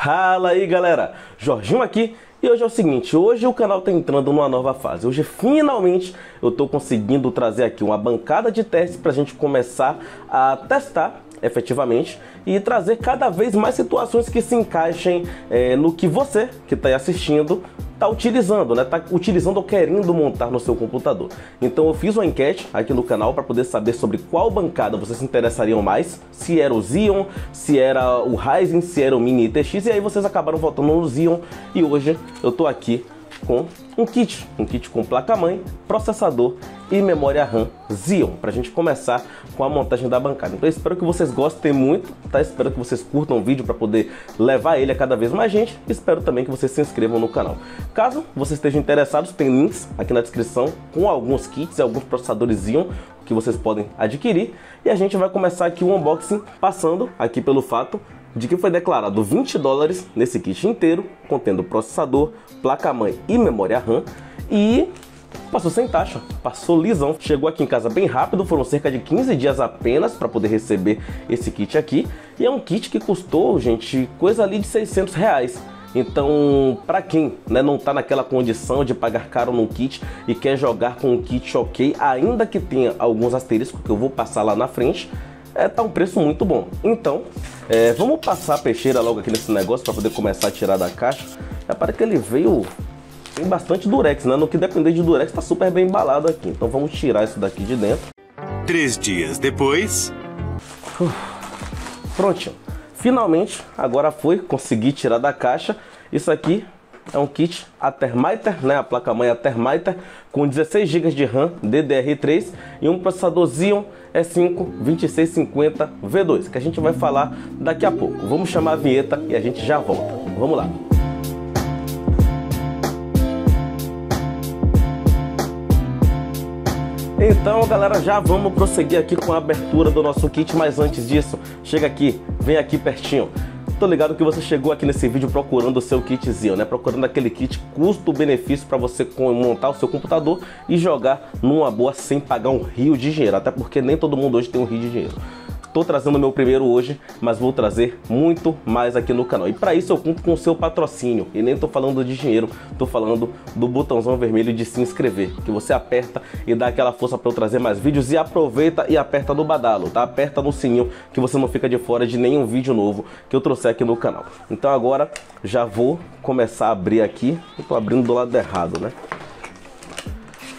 Fala aí galera, Jorginho aqui e hoje é o seguinte, hoje o canal tá entrando numa nova fase. Hoje finalmente eu tô conseguindo trazer aqui uma bancada de testes pra gente começar a testar efetivamente e trazer cada vez mais situações que se encaixem no que você que tá aí assistindo tá utilizando, né? Tá utilizando ou querendo montar no seu computador. Então eu fiz uma enquete aqui no canal para poder saber sobre qual bancada vocês se interessariam mais, se era o Xeon, se era o Ryzen, se era o Mini ITX, e aí vocês acabaram votando no Xeon. E hoje eu tô aqui com um kit com placa-mãe, processador e memória RAM Xeon, pra gente começar com a montagem da bancada. Então eu espero que vocês gostem muito, tá? Espero que vocês curtam o vídeo para poder levar ele a cada vez mais gente. Espero também que vocês se inscrevam no canal. Caso vocês estejam interessados, tem links aqui na descrição com alguns kits e alguns processadores Xeon que vocês podem adquirir. E a gente vai começar aqui o unboxing passando aqui pelo fato de que foi declarado US$20 nesse kit inteiro, contendo processador, placa-mãe e memória RAM, e passou sem taxa, passou lisão. Chegou aqui em casa bem rápido, foram cerca de 15 dias apenas para poder receber esse kit aqui, e é um kit que custou, gente, coisa ali de R$600. Então, para quem, né, não tá naquela condição de pagar caro num kit e quer jogar com um kit ok, ainda que tenha alguns asteriscos que eu vou passar lá na frente, tá um preço muito bom. Então, vamos passar a peixeira logo aqui nesse negócio para poder começar a tirar da caixa. Repara que ele veio, tem bastante durex, né? No que depender de durex, tá super bem embalado aqui. Então vamos tirar isso daqui de dentro. 3 dias depois... Prontinho. Finalmente, agora foi, consegui tirar da caixa. Isso aqui é um kit Atermiter, né? A placa-mãe Atermiter, com 16 GB de RAM DDR3 e um processador Xeon E5-2650V2, que a gente vai falar daqui a pouco. Vamos chamar a vinheta e a gente já volta. Vamos lá. Então, galera, já vamos prosseguir aqui com a abertura do nosso kit, mas antes disso, chega aqui, vem aqui pertinho. Tô ligado que você chegou aqui nesse vídeo procurando o seu kitzinho, né? Procurando aquele kit custo-benefício para você montar o seu computador e jogar numa boa sem pagar um rio de dinheiro. Até porque nem todo mundo hoje tem um rio de dinheiro. Tô trazendo meu primeiro hoje, mas vou trazer muito mais aqui no canal. E para isso eu conto com o seu patrocínio. E nem tô falando de dinheiro, tô falando do botãozão vermelho de se inscrever, que você aperta e dá aquela força para eu trazer mais vídeos. E aproveita e aperta no badalo, tá? Aperta no sininho que você não fica de fora de nenhum vídeo novo que eu trouxer aqui no canal. Então agora já vou começar a abrir aqui. Eu tô abrindo do lado errado, né?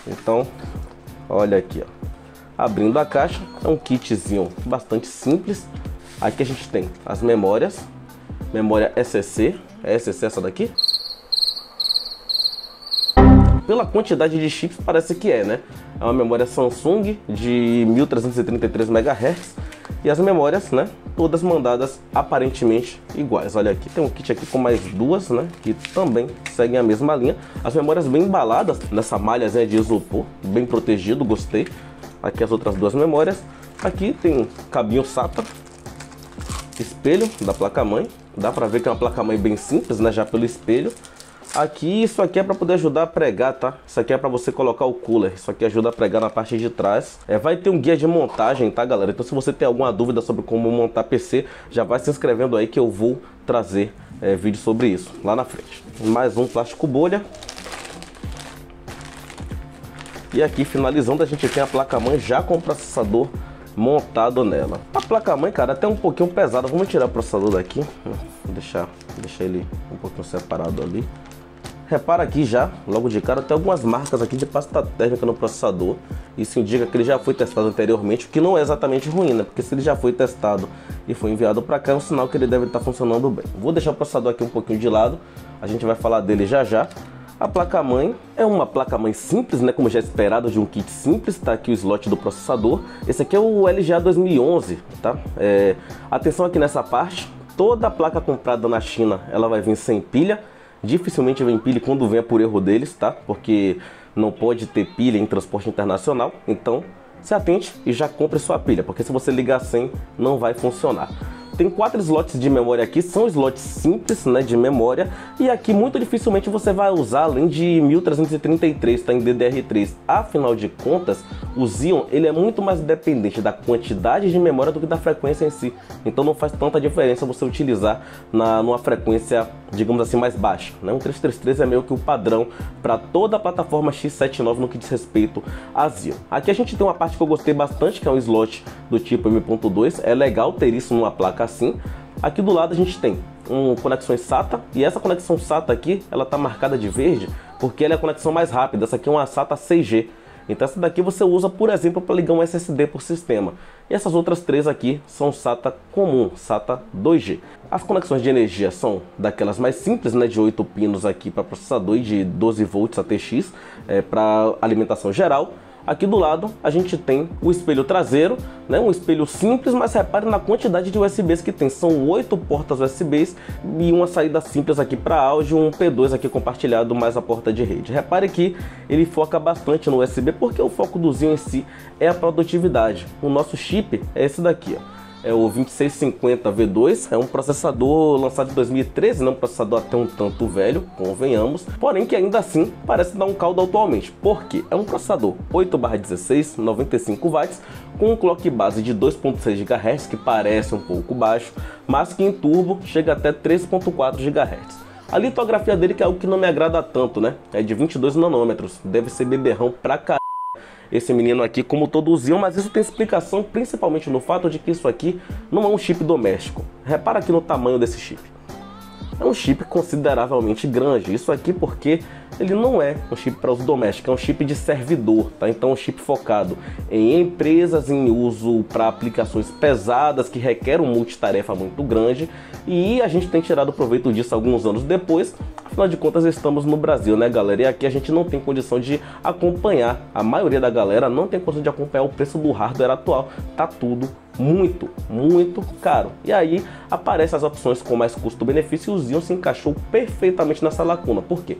Então, olha aqui, ó. Abrindo a caixa, é um kitzinho bastante simples. Aqui a gente tem as memórias, memória ECC, é ECC essa daqui? Pela quantidade de chips parece que é, né? É uma memória Samsung de 1333 MHz e as memórias, né? Todas mandadas aparentemente iguais. Olha aqui, tem um kit aqui com mais duas, né? Que também seguem a mesma linha. As memórias bem embaladas nessa malhazinha de isopor, bem protegido, gostei. Aqui as outras duas memórias. Aqui tem cabinho SATA, espelho da placa-mãe. Dá pra ver que é uma placa-mãe bem simples, né? Já pelo espelho. Aqui, isso aqui é pra poder ajudar a pregar, tá? Isso aqui é pra você colocar o cooler. Isso aqui ajuda a pregar na parte de trás. Vai ter um guia de montagem, tá, galera? Então se você tem alguma dúvida sobre como montar PC, já vai se inscrevendo aí que eu vou trazer vídeo sobre isso lá na frente. Mais um plástico bolha. E aqui, finalizando, a gente tem a placa-mãe já com o processador montado nela. A placa-mãe, cara, até um pouquinho pesada. Vamos tirar o processador daqui. Vou deixar ele um pouquinho separado ali. Repara aqui já, logo de cara, tem algumas marcas aqui de pasta térmica no processador. Isso indica que ele já foi testado anteriormente, o que não é exatamente ruim, né? Porque se ele já foi testado e foi enviado para cá, é um sinal que ele deve estar funcionando bem. Vou deixar o processador aqui um pouquinho de lado. A gente vai falar dele já já. A placa-mãe é uma placa-mãe simples, né, como já é esperado de um kit simples. Tá aqui o slot do processador. Esse aqui é o LGA 2011, tá? Atenção aqui nessa parte. Toda placa comprada na China, ela vai vir sem pilha. Dificilmente vem pilha, quando vem é por erro deles, tá? Porque não pode ter pilha em transporte internacional. Então, se atente e já compre sua pilha, porque se você ligar sem, não vai funcionar. Tem 4 slots de memória aqui, são slots simples, né, de memória, e aqui muito dificilmente você vai usar além de 1333, tá, em DDR3. Afinal de contas, o Xeon, ele é muito mais dependente da quantidade de memória do que da frequência em si. Então não faz tanta diferença você utilizar numa frequência, digamos assim, mais baixa, né? Um 333 é meio que o padrão para toda a plataforma X79 no que diz respeito a Xeon. Aqui a gente tem uma parte que eu gostei bastante, que é um slot do tipo M.2. É legal ter isso numa placa assim. Aqui do lado a gente tem conexões SATA, e essa conexão SATA aqui, ela tá marcada de verde porque ela é a conexão mais rápida. Essa aqui é uma SATA 6G. Então essa daqui você usa, por exemplo, para ligar um SSD por sistema. E essas outras três aqui são SATA comum, SATA 2G. As conexões de energia são daquelas mais simples, né, de 8 pinos aqui para processador e de 12 volts ATX para alimentação geral. Aqui do lado a gente tem o espelho traseiro, né, um espelho simples, mas repare na quantidade de USBs que tem. São 8 portas USBs e uma saída simples aqui para áudio, um P2 aqui compartilhado, mais a porta de rede. Repare que ele foca bastante no USB, porque o foco do Xeon em si é a produtividade. O nosso chip é esse daqui, ó. É o 2650V2, é um processador lançado em 2013, não um processador até um tanto velho, convenhamos, porém que ainda assim parece dar um caldo atualmente, porque é um processador 8/16, 95W, com um clock base de 2.6 GHz, que parece um pouco baixo, mas que em turbo chega até 3.4 GHz. A litografia dele, que é algo que não me agrada tanto, né? É de 22 nanômetros, deve ser beberrão pra caramba esse menino aqui, como todo o Xeon, mas isso tem explicação principalmente no fato de que isso aqui não é um chip doméstico. Repara aqui no tamanho desse chip. É um chip consideravelmente grande. Isso aqui porque ele não é um chip para uso doméstico, é um chip de servidor, tá? Então é um chip focado em empresas, em uso para aplicações pesadas que requerem um multitarefa muito grande, e a gente tem tirado proveito disso alguns anos depois. Afinal de contas, estamos no Brasil, né, galera? E aqui a gente não tem condição de acompanhar, a maioria da galera não tem condição de acompanhar o preço do hardware atual. Tá tudo muito caro. E aí aparecem as opções com mais custo-benefício, e o Xeon se encaixou perfeitamente nessa lacuna. Por quê?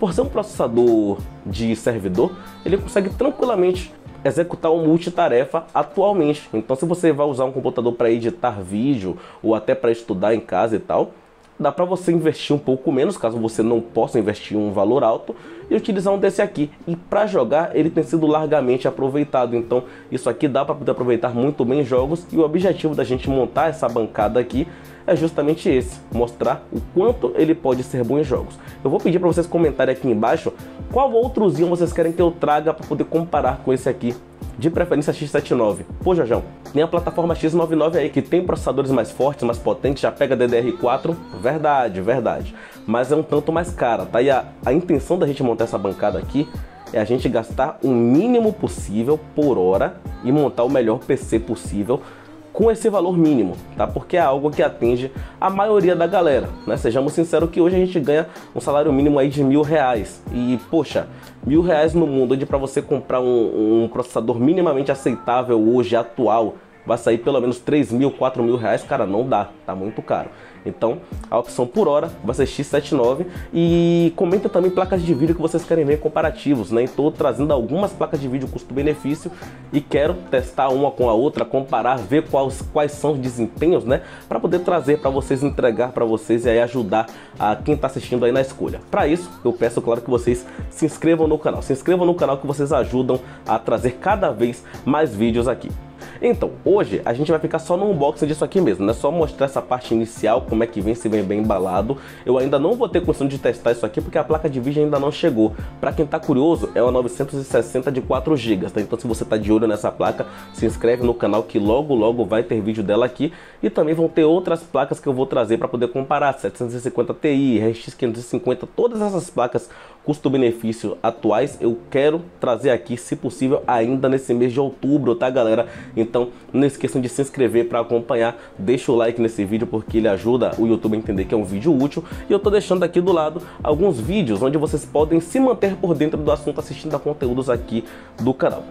Por ser um processador de servidor, ele consegue tranquilamente executar um multitarefa atualmente. Então se você vai usar um computador para editar vídeo ou até para estudar em casa e tal, dá para você investir um pouco menos, caso você não possa investir um valor alto, e utilizar um desse aqui. E para jogar, ele tem sido largamente aproveitado. Então isso aqui dá para poder aproveitar muito bem jogos, e o objetivo da gente montar essa bancada aqui é justamente esse: mostrar o quanto ele pode ser bom em jogos. Eu vou pedir para vocês comentarem aqui embaixo qual outro Xeon vocês querem que eu traga para poder comparar com esse aqui, de preferência X79. Pô, Jorjão, tem a plataforma X99 aí, que tem processadores mais fortes, mais potentes, já pega DDR4, verdade, mas é um tanto mais cara, tá? E a intenção da gente montar essa bancada aqui é a gente gastar o mínimo possível por hora e montar o melhor PC possível com esse valor mínimo, tá? Porque é algo que atinge a maioria da galera, né? Sejamos sinceros que hoje a gente ganha um salário mínimo aí de R$1.000, e poxa, R$1.000 no mundo onde para você comprar um processador minimamente aceitável hoje, atual, vai sair pelo menos R$3.000, R$4.000, cara, não dá, tá muito caro. Então a opção por hora vai ser X79. E comenta também placas de vídeo que vocês querem ver comparativos, né? Estou trazendo algumas placas de vídeo custo-benefício e quero testar uma com a outra, comparar, ver quais são os desempenhos, né, para poder trazer para vocês, entregar para vocês e aí ajudar a quem está assistindo aí na escolha. Para isso eu peço, claro, que vocês se inscrevam no canal. Se inscrevam no canal, que vocês ajudam a trazer cada vez mais vídeos aqui. Então, hoje a gente vai ficar só no unboxing disso aqui mesmo, né? Só mostrar essa parte inicial, como é que vem, se vem bem embalado. Eu ainda não vou ter condição de testar isso aqui, porque a placa de vídeo ainda não chegou. Para quem tá curioso, é uma 960 de 4 GB, tá? Então se você tá de olho nessa placa, se inscreve no canal, que logo vai ter vídeo dela aqui. E também vão ter outras placas que eu vou trazer para poder comparar: 750 Ti, RX 550, todas essas placas custo-benefício atuais eu quero trazer aqui, se possível, ainda nesse mês de outubro, tá, galera? Então não esqueçam de se inscrever para acompanhar, deixa o like nesse vídeo porque ele ajuda o YouTube a entender que é um vídeo útil. E eu tô deixando aqui do lado alguns vídeos onde vocês podem se manter por dentro do assunto assistindo a conteúdos aqui do canal.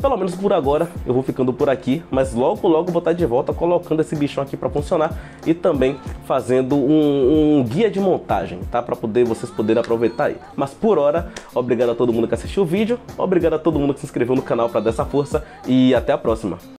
Pelo menos por agora eu vou ficando por aqui, mas logo vou estar de volta colocando esse bichão aqui para funcionar e também fazendo um guia de montagem, tá? Para poder vocês poderem aproveitar aí. Mas por hora, obrigado a todo mundo que assistiu o vídeo, obrigado a todo mundo que se inscreveu no canal para dar essa força, e até a próxima.